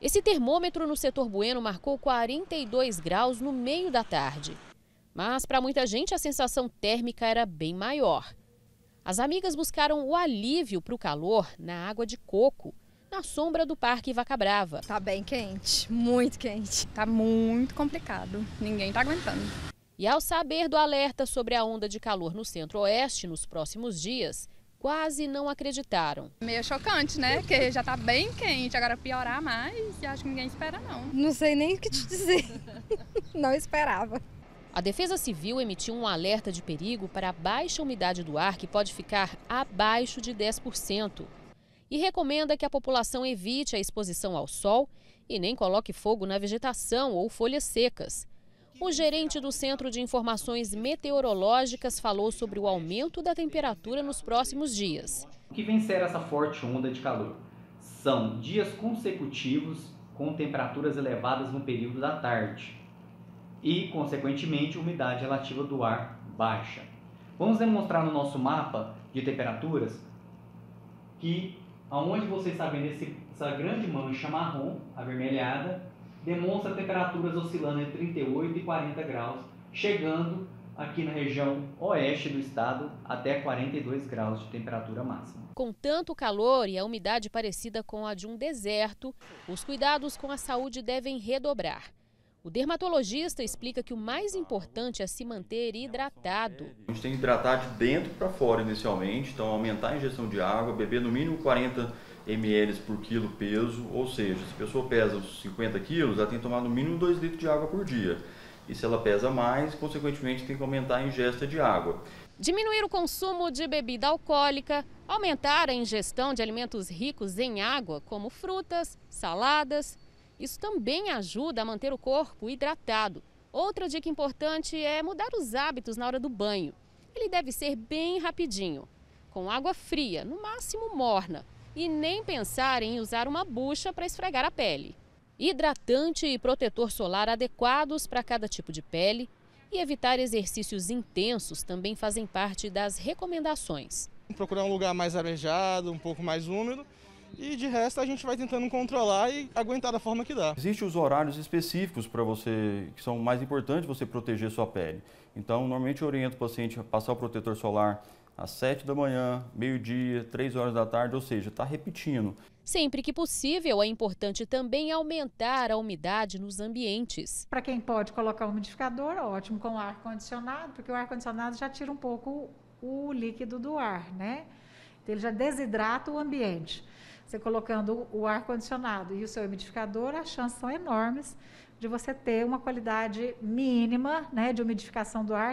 Esse termômetro no setor Bueno marcou 42 graus no meio da tarde. Mas para muita gente a sensação térmica era bem maior. As amigas buscaram o alívio para o calor na água de coco, na sombra do Parque Vaca Brava. Tá bem quente, muito quente. Tá muito complicado, ninguém tá aguentando. E ao saber do alerta sobre a onda de calor no Centro-Oeste nos próximos dias, quase não acreditaram. Meio chocante, né? Porque já tá bem quente, agora piorar mais, acho que ninguém espera não. Não sei nem o que te dizer, não esperava. A Defesa Civil emitiu um alerta de perigo para a baixa umidade do ar, que pode ficar abaixo de 10%. E recomenda que a população evite a exposição ao sol e nem coloque fogo na vegetação ou folhas secas. O gerente do Centro de Informações Meteorológicas falou sobre o aumento da temperatura nos próximos dias. O que vencer essa forte onda de calor são dias consecutivos com temperaturas elevadas no período da tarde e, consequentemente, umidade relativa do ar baixa. Vamos demonstrar no nosso mapa de temperaturas que, aonde você está vendo essa grande mancha marrom, avermelhada, demonstra temperaturas oscilando entre 38 e 40 graus, chegando aqui na região oeste do estado até 42 graus de temperatura máxima. Com tanto calor e a umidade parecida com a de um deserto, os cuidados com a saúde devem redobrar. O dermatologista explica que o mais importante é se manter hidratado. A gente tem que hidratar de dentro para fora inicialmente, então aumentar a ingestão de água, beber no mínimo 40 ml por quilo peso, ou seja, se a pessoa pesa uns 50 quilos, ela tem que tomar no mínimo 2 litros de água por dia. E se ela pesa mais, consequentemente tem que aumentar a ingesta de água. Diminuir o consumo de bebida alcoólica, aumentar a ingestão de alimentos ricos em água, como frutas, saladas. Isso também ajuda a manter o corpo hidratado. Outra dica importante é mudar os hábitos na hora do banho. Ele deve ser bem rapidinho, com água fria, no máximo morna, e nem pensar em usar uma bucha para esfregar a pele. Hidratante e protetor solar adequados para cada tipo de pele e evitar exercícios intensos também fazem parte das recomendações. Procurar um lugar mais arejado, um pouco mais úmido. E de resto a gente vai tentando controlar e aguentar da forma que dá. Existem os horários específicos para você, que são mais importantes você proteger sua pele. Então, normalmente eu oriento o paciente a passar o protetor solar às 7 da manhã, meio-dia, 3 horas da tarde, ou seja, está repetindo. Sempre que possível, é importante também aumentar a umidade nos ambientes. Para quem pode colocar um umidificador, ótimo, com ar-condicionado, porque o ar-condicionado já tira um pouco o líquido do ar, né? Então, ele já desidrata o ambiente. Você colocando o ar-condicionado e o seu umidificador, as chances são enormes de você ter uma qualidade mínima, né, de umidificação do ar.